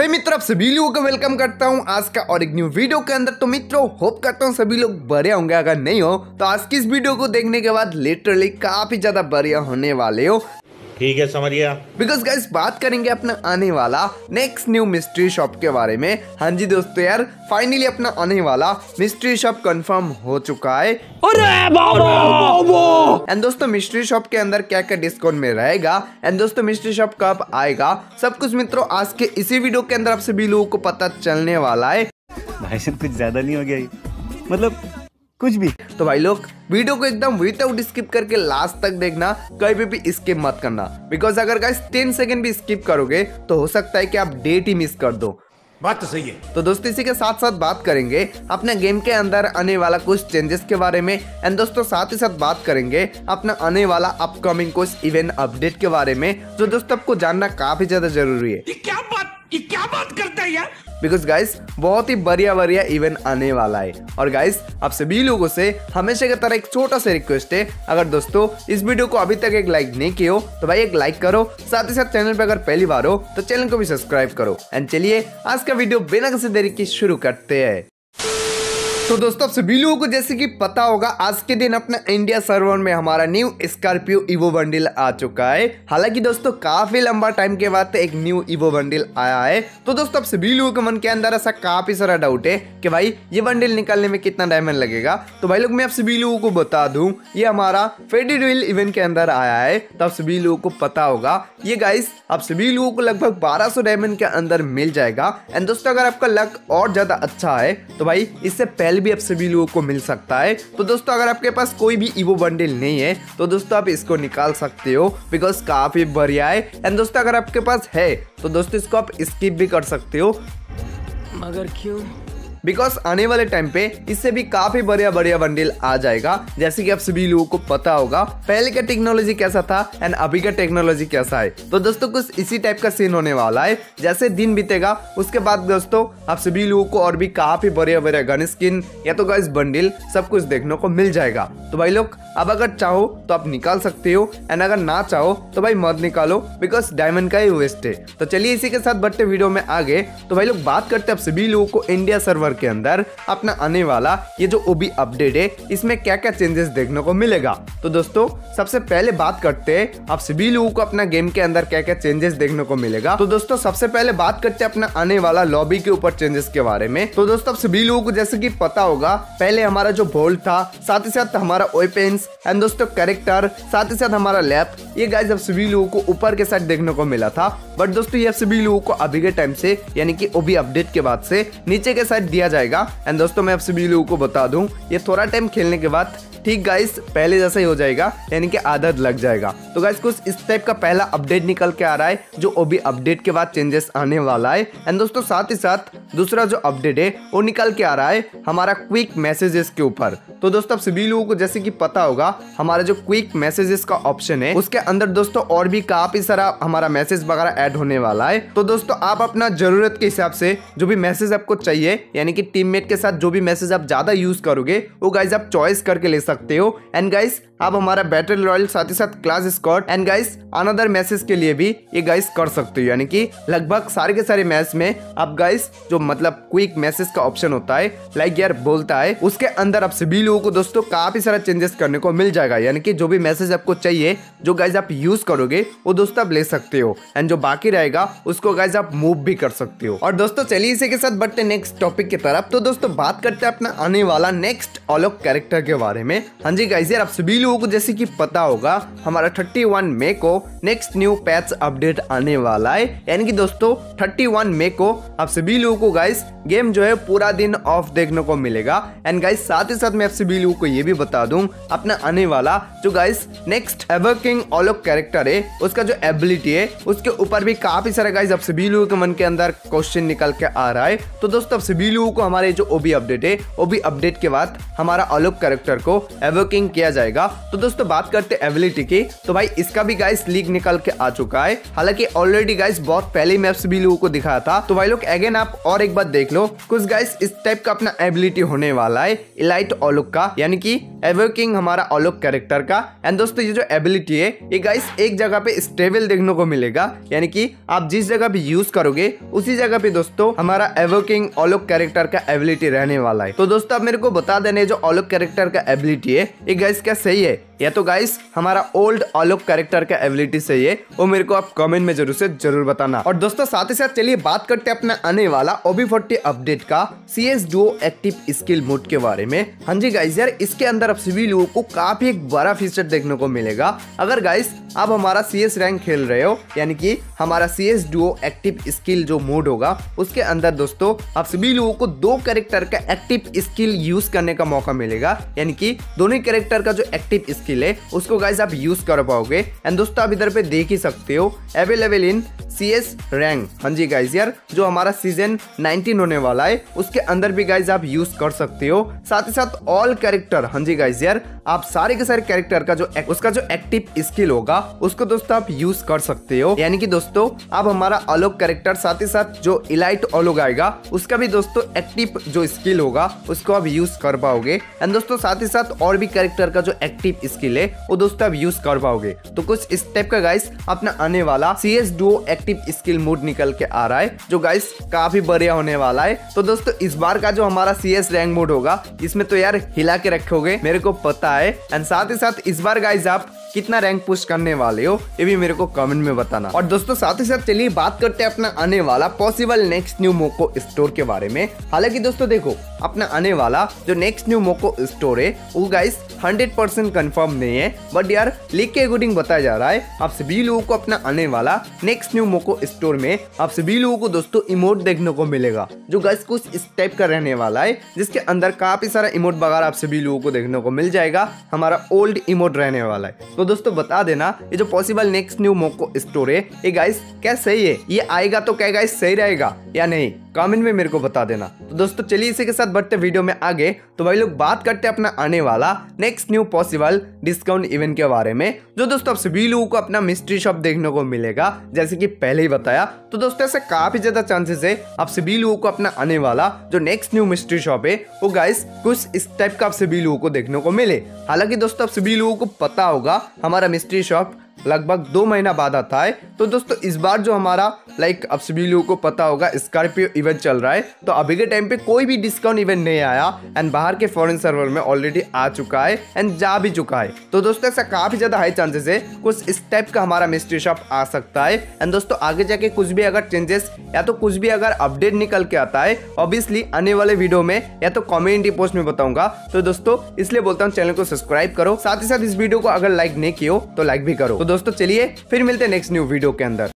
सो मित्रों आप सभी लोगों को वेलकम करता हूं आज का और एक न्यू वीडियो के अंदर। तो मित्रों होप करता हूं सभी लोग बढ़िया होंगे, अगर नहीं हो तो आज की इस वीडियो को देखने के बाद लिटरली काफी ज्यादा बढ़िया होने वाले हो, ठीक है समरिया। बिकॉज गाइस बात करेंगे अपना आने वाला नेक्स्ट न्यू मिस्ट्री शॉप के बारे में। हाँ जी दोस्तों यार फाइनली अपना आने वाला मिस्ट्री शॉप कंफर्म हो चुका है। अरे बाबा एंड दोस्तों मिस्ट्री शॉप के अंदर क्या क्या डिस्काउंट में रहेगा एंड दोस्तों मिस्ट्री शॉप कब आएगा सब कुछ मित्रों आज के इसी वीडियो के अंदर आप सभी लोगों को पता चलने वाला है। भाई सब कुछ ज्यादा नहीं हो गया मतलब कुछ भी। तो भाई लोग वीडियो को एकदम विदाउट स्किप करके लास्ट तक देखना, कहीं पे भी स्किप मत करना बिकॉज अगर गाइस 10 सेकंड भी स्किप करोगे तो हो सकता है कि आप डेट ही मिस कर दो। बात तो सही है। तो दोस्तों इसी के साथ साथ बात करेंगे अपने गेम के अंदर आने वाला कुछ चेंजेस के बारे में एंड दोस्तों साथ ही साथ बात करेंगे अपना आने वाला अपकमिंग कुछ इवेंट अपडेट के बारे में जो दोस्तों आपको जानना काफी ज्यादा जरूरी है। ये क्या बात करता है यार। बिकॉज गाइस बहुत ही बढ़िया बढ़िया इवेंट आने वाला है। और गाइस आप सभी लोगों से हमेशा की तरह एक छोटा सा रिक्वेस्ट है, अगर दोस्तों इस वीडियो को अभी तक एक लाइक नहीं किया हो तो भाई एक लाइक करो, साथ ही साथ चैनल पर अगर पहली बार हो तो चैनल को भी सब्सक्राइब करो। एंड चलिए आज का वीडियो बिना किसी देरी के शुरू करते हैं। तो दोस्तों आप सभी लोगों को जैसे कि पता होगा आज के दिन अपना इंडिया सर्वर में हमारा न्यू स्कॉर्पियो इवो बंडल आ चुका है। हालांकि दोस्तों काफी लंबा टाइम के बाद एक न्यू इवो बंडल आया है। तो दोस्तों आप सभी लोगों के मन के अंदर ऐसा काफी सारा डाउट है कि भाई ये बंडल निकालने में कितना डायमंड लगेगा। तो भाई लोग मैं आप सभी लोगों को बता दूं ये हमारा फेडी डुएल इवेंट के अंदर आया है। तो आप सभी लोगों को पता होगा ये गाइस आप सभी लोगों को लगभग 1200 डायमंड के अंदर मिल जाएगा। एंड दोस्तों अगर आपका लक और ज्यादा अच्छा है तो भाई इससे पहले भी आप सभी लोगों को मिल सकता है। तो दोस्तों अगर आपके पास कोई भी इवो बंडल नहीं है तो दोस्तों आप इसको निकाल सकते हो बिकॉज काफी बढ़िया है। एंड दोस्तों अगर आपके पास है तो दोस्तों इसको आप स्किप भी कर सकते हो, मगर क्यों बिकॉज आने वाले टाइम पे इससे भी काफी बढ़िया बढ़िया बंडल आ जाएगा। जैसे कि आप सभी लोगों को पता होगा पहले का टेक्नोलॉजी कैसा था एंड अभी का टेक्नोलॉजी कैसा है। तो दोस्तों कुछ इसी टाइप का सीन होने वाला है। जैसे दिन बीतेगा उसके बाद दोस्तों आप सभी लोगों को और भी काफी बढ़िया बढ़िया गन स्किन या तो गाइस बंडल सब कुछ देखने को मिल जाएगा। तो भाई लोग अब अगर चाहो तो आप निकाल सकते हो एंड अगर ना चाहो तो भाई मत निकालो बिकॉज डायमंड का ही वेस्ट है। तो चलिए इसी के साथ बढ़ते वीडियो में आगे। तो भाई लोग बात करते हैं आप सभी लोगों को इंडिया सर्वर के अंदर अपना आने वाला ये जो ओबी अपडेट है इसमें क्या क्या चेंजेस देखने को मिलेगा। तो दोस्तों सबसे पहले बात करते हैं आप सभी लोगों को अपना गेम के अंदर क्या क्या चेंजेस देखने को मिलेगा। तो दोस्तों सबसे पहले बात करते हैं अपना आने वाला लॉबी के ऊपर चेंजेस के बारे में। तो दोस्तों आप सभी लोगों को जैसे कि पता होगा पहले हमारा जो बोल्ट था, साथ ही साथ हमारा वेपन्स एंड दोस्तों कैरेक्टर, साथ ही साथ हमारा लैप, ये गाइस आप सभी लोगों को ऊपर के साथ देखने को मिला था। बट दोस्तों ये आप सभी लोगों को अभी के टाइम से यानी कि ओबी अपडेट के बाद से नीचे के साथ दिया जाएगा। एंड दोस्तों मैं आप सभी लोगों को बता दूं ये थोड़ा टाइम खेलने के बाद ठीक गाइस पहले जैसा ही हो जाएगा यानी कि आदत लग जाएगा। तो गाइस कुछ इस टाइप का पहला अपडेट निकल के आ रहा है जो ओबी अपडेट के बाद चेंजेस आने वाला है। एंड दोस्तों साथ ही साथ दूसरा जो अपडेट है वो निकल के आ रहा है हमारा क्विक मैसेजेस के ऊपर। तो दोस्तों आप सभी लोगों को जैसे कि पता होगा हमारा जो क्विक मैसेजेस का ऑप्शन है उसके अंदर दोस्तों और भी काफी सारा हमारा मैसेज वगैरह ऐड होने वाला है। तो दोस्तों आप अपना जरूरत के हिसाब से जो भी मैसेज आपको चाहिए यानी कि टीममेट के साथ जो भी मैसेज आप ज्यादा यूज करोगे वो गाइस आप चॉइस करके ले सकते हो। एंड गाइस आप हमारा बैटल रॉयल, साथ ही साथ class squad and guys another message के लिए भी ये गाइस कर सकते हो। यानी कि लगभग सारे के सारे मैच में आप गाइस जो मतलब क्विक मैसेज का ऑप्शन होता है लाइक यार बोलता है उसके अंदर आप सभी लोगों को दोस्तों काफी सारा चेंजेस करने को मिल जाएगा। यानी कि जो भी मैसेज आपको चाहिए जो गाइस आप यूज करोगे वो दोस्तों आप ले सकते हो एंड जो बाकी रहेगा उसको गाइस आप मूव भी कर सकते हो। और दोस्तों चलिए इसी के साथ बढ़ते नेक्स्ट टॉपिक की तरफ। तो दोस्तों बात करते हैं अपना आने वाला नेक्स्ट ऑलोक कैरेक्टर के बारे में। हाँ जी गाइस यार आप सभी लोगों को जैसे कि पता होगा हमारा 31 मई को नेक्स्ट न्यू पैच अपडेट आने वाला है। यानी कि दोस्तों 31 मई को आप सभी लोगों को गाइस गेम जो है पूरा दिन ऑफ देखने को मिलेगा। एंड गाइस साथ ही साथ मैं आप सभी लोगों को ये भी बता दूं अपना आने वाला जो guys next awakening Alok character है उसका जो एबिलिटी है उसके ऊपर भी काफी सारे गाइस आप सभी लोगों के मन के अंदर क्वेश्चन निकल के आ रहा है। तो दोस्तों आप सभी लोगों को हमारे जो ओबी अपडेट है ओबी अपडेट के बाद हमारा ऑलोक कैरेक्टर को एवोकिंग किया जाएगा। तो दोस्तों बात करते हैं एबिलिटी की, तो भाई इसका भी गाइस लीक निकल के आ चुका है। हालांकि ऑलरेडी गाइस बहुत पहले मैप्स भी लोगों को दिखाया था, तो भाई लोग अगेन आप और एक बार देख लो। कुछ गाइस इस टाइप का अपना एबिलिटी होने वाला है इलाइट ओलोक का, यानी कि एवोकिंग हमारा ओलोक कैरेक्टर का। एंड दोस्तों ये जो एबिलिटी है ये गाइस एक जगह पे स्टेबल देखने को मिलेगा, यानी कि आप जिस जगह पे यूज करोगे उसी जगह पे दोस्तों हमारा एवोकिंग ओलोक कैरेक्टर का एबिलिटी रहने वाला है। तो दोस्तों आप मेरे को बता देने जो ओलोक कैरेक्टर का एबिलिटी है ये गाइस क्या सही है या तो गाइस हमारा ओल्ड ओलोक कैरेक्टर का एबिलिटी सही है, वो मेरे को आप कमेंट में जरूर से जरूर बताना। और दोस्तों साथ ही साथ चलिए बात करते हैं अपना आने वाला OB40 अपडेट का CS Duo active skill mode के बारे में। हाँ जी गाइस यार इसके अंदर आप सभी लोगों को काफी एक बड़ा फीचर देखने को मिलेगा। अगर गाइस आप हमारा CS रैंक खेल रहे हो, यानी कि हमारा CS Duo एक्टिव स्किल जो मोड होगा उसके अंदर दोस्तों आप सभी लोगों को दो कैरेक्टर का एक्टिव स्किल यूज करने का मौका मिलेगा, यानी कि दोनों कैरेक्टर का जो एक्टिव उसको गाइस आप यूज कर पाओगे। एंड दोस्तों आप इधर पे देख ही सकते हो अवेलेबल इन CS रैंक। हाँ जी गाइस यार जो हमारा सीजन 19 होने वाला है उसके अंदर भी गाइस आप यूज कर सकते हो। साथ ही साथ ऑल कैरेक्टर, हाँ जी गाइस यार आप सारे के सारे कैरेक्टर का जो उसका जो एक्टिव स्किल होगा उसको दोस्तों आप यूज कर सकते हो, यानी कि दोस्तों आप हमारा ओलोक कैरेक्टर साथ ही साथ जो इलाइट ओलोक आएगा उसका भी दोस्तों एक्टिव जो स्किल होगा उसको आप यूज कर पाओगे। एंड दोस्तों साथ ही साथ और भी कैरेक्टर का जो एक्टिव स्किल है वो दोस्तों आप यूज कर पाओगे। तो कुछ इस टाइप का गाइस अपना आने वाला CS Duo active skill mode निकल के आ रहा है जो गाइस काफी बढ़िया होने वाला है। तो दोस्तों इस बार का जो हमारा CS रैंक मोड होगा इसमें तो यार हिला के रखोगे, मेरे को पता है। एंड साथ ही साथ इस बार गाइस आप कितना रैंक पुश करने वाले हो ये भी मेरे को कमेंट में बताना। और दोस्तों साथ ही साथ चलिए बात करते हैं अपना आने वाला possible next new Moco store के बारे में। हालांकि दोस्तों देखो अपना आने वाला जो नेक्स्ट न्यू मोको स्टोर है वो गाइस 100% कंफर्म नहीं है, बट यार लीक के अकॉर्डिंग बताया जा रहा है आप सभी लोगों को अपना आने वाला नेक्स्ट न्यू मोको स्टोर में आप सभी लोगों को दोस्तों इमोट देखने को मिलेगा जो गाइस कुछ इस टाइप का रहने वाला है, जिसके अंदर काफी सारा इमोट वगैरह आप सभी लोगों को देखने को मिल जाएगा। हमारा ओल्ड इमोट रहने वाला है। तो दोस्तों बता देना ये जो possible next new Moco store है ये गाइस क्या सही है, ये आएगा तो क्या गाइस सही रहेगा या नहीं कमेंट में मेरे को बता देना। तो दोस्तों चलिए इसी के साथ बढ़ते वीडियो में आगे। तो भाई लोग बात करते हैं अपना आने वाला next new possible discount event के बारे में, जो दोस्तों आप सभी लोगों को अपना मिस्ट्री शॉप देखने को मिलेगा जैसे कि पहले ही बताया। तो दोस्तों ऐसे काफी ज्यादा चांसेस है आप सभी लोगों को अपना आने वाला जो नेक्स्ट न्यू मिस्ट्री शॉप है वो गाइस कुछ इस टाइप का आप सभी लोगों को देखने को मिले। हालांकि दोस्तों आप सभी लोगों को पता होगा हमारा मिस्ट्री शॉप लगभग 2 महीना बाद आता है। तो दोस्तों इस बार जो हमारा आप सभी लोगों को पता होगा स्कॉर्पियो इवेंट चल रहा है, तो अभी के टाइम पे कोई भी डिस्काउंट इवेंट नहीं आया एंड बाहर के फॉरेन सर्वर में ऑलरेडी आ चुका है एंड जा भी चुका है। तो दोस्तों ऐसा काफी ज्यादा हाई चांसेस है कुछ इस टाइप का हमारा मिस्ट्री शॉप आ सकता है। एंड दोस्तों आगे जाके कुछ भी अगर चेंजेस या तो कुछ भी अगर अपडेट निकल के आता है ऑब्वियसली आने वाले वीडियो में या तो कमेंट पोस्ट में बताऊंगा। तो दोस्तों इसलिए बोलता हूँ चैनल को सब्सक्राइब करो, साथ ही साथ इस वीडियो को अगर लाइक नहीं किया तो लाइक भी करो। दोस्तों चलिए फिर मिलते हैं नेक्स्ट न्यू वीडियो के अंदर।